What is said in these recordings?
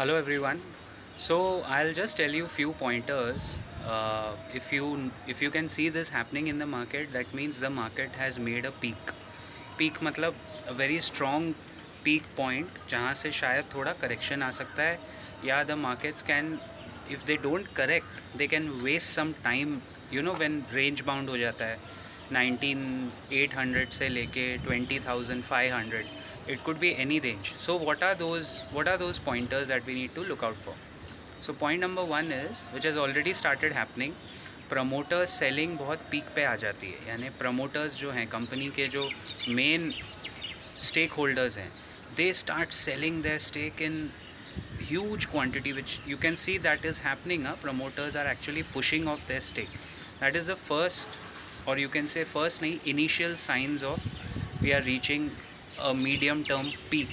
Hello everyone. So I'll just tell you few pointers. If you can see this happening in the market, that means the market has made a peak. Peak मतलब a very strong peak point जहाँ से शायद थोड़ा correction आ सकता है या the markets can, if they don't correct, they can waste some time. You know when range bound हो जाता है 19,800 से लेके 20,500. It could be any range. So what are those pointers that we need to look out for? So point number one is, which has already started happening, promoters selling बहुत peak पे आ जाती है. यानी promoters जो हैं company के जो main stakeholders हैं, they start selling their stake in huge quantity, which you can see that is happening. Promoters are actually pushing off their stake. That is the first, or you can say first नहीं, initial signs of we are reaching a medium term peak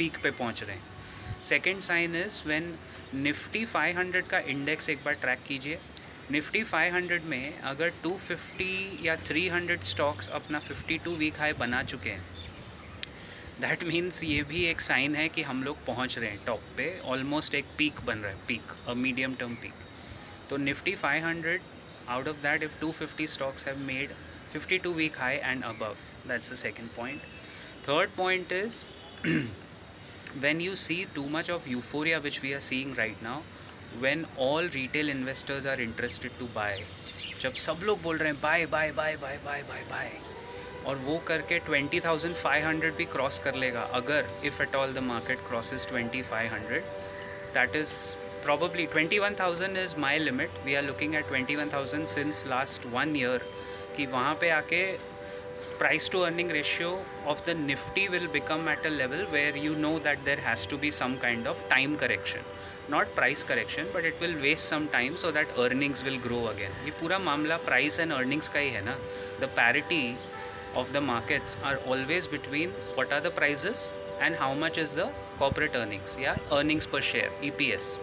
पे पहुंच रहे हैं. Second sign is when Nifty 500 का index एक बार track कीजिए. Nifty 500 में अगर 250 या 300 स्टॉक्स अपना 52 वीक हाई बना चुके हैं, दैट मीन्स ये भी एक साइन है कि हम लोग पहुंच रहे हैं टॉप पे, ऑलमोस्ट एक पीक बन रहा है, peak a medium term peak. तो Nifty 500 out of that if 250 stocks have made 52 week high and above, that's the second point. Third point is when you see too much of euphoria, which we are seeing right now, when all retail investors are interested to buy, जब सब लोग बोल रहे हैं buy buy buy buy buy buy buy, और वो करके 20,500 भी क्रॉस कर लेगा अगर if at all the market crosses 2,500. That is probably 21,000 is my limit. We are looking at 21,000 since last 1 year कि वहाँ पे आके price to earning ratio of the nifty will become at a level where you know that there has to be some kind of time correction, not price correction, but it will waste some time so that earnings will grow again. ये पूरा मामला price and earnings का ही है ना. The parity of the markets are always between what are the prices and how much is the corporate earnings, yeah, earnings per share, EPS.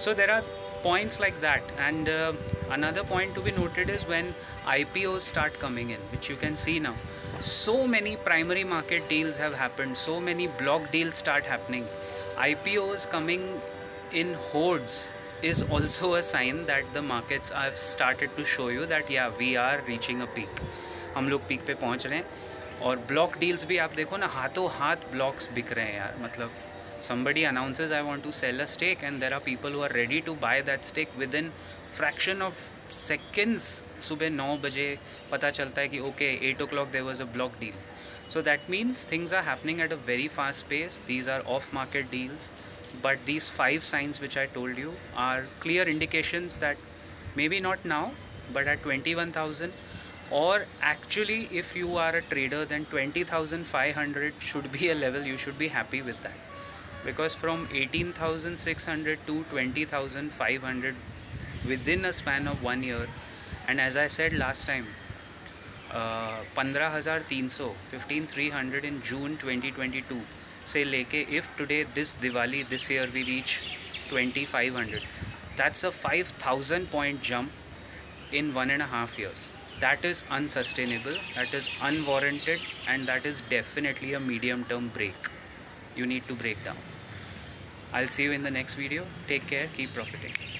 So there are points like that, and another point to be noted is when IPOs start coming in, which you can see now. So many primary market deals have happened, so many block deals start happening. IPOs coming in hordes is also a sign that the markets have started to show you that yeah, we are reaching a peak. हम लोग peak पे पहुँच रहे हैं. और block deals भी आप देखो ना, हाथों हाथ blocks बिक रहे हैं यार. मतलब somebody announces I want to sell a stake and there are people who are ready to buy that stake within fraction of seconds. सुबह 9 बजे पता चलता है कि okay, 8 o'clock there was a block deal. So that means things are happening at a very fast pace. These are off-market deals, but these 5 signs which I told you are clear indications that maybe not now, but at 21,000, or actually if you are a trader, then 20,500 should be a level you should be happy with that. Because from 18,600 to 20,500 within a span of 1 year, and as I said last time, 15,300 in June 2022 से लेके if today this Diwali this year we reach 2,500, that's a 5,000 point jump in 1.5 years. That is unsustainable, that is unwarranted, and that is definitely a medium term break. You need to break down. I'll see you in the next video. Take care. Keep profiting.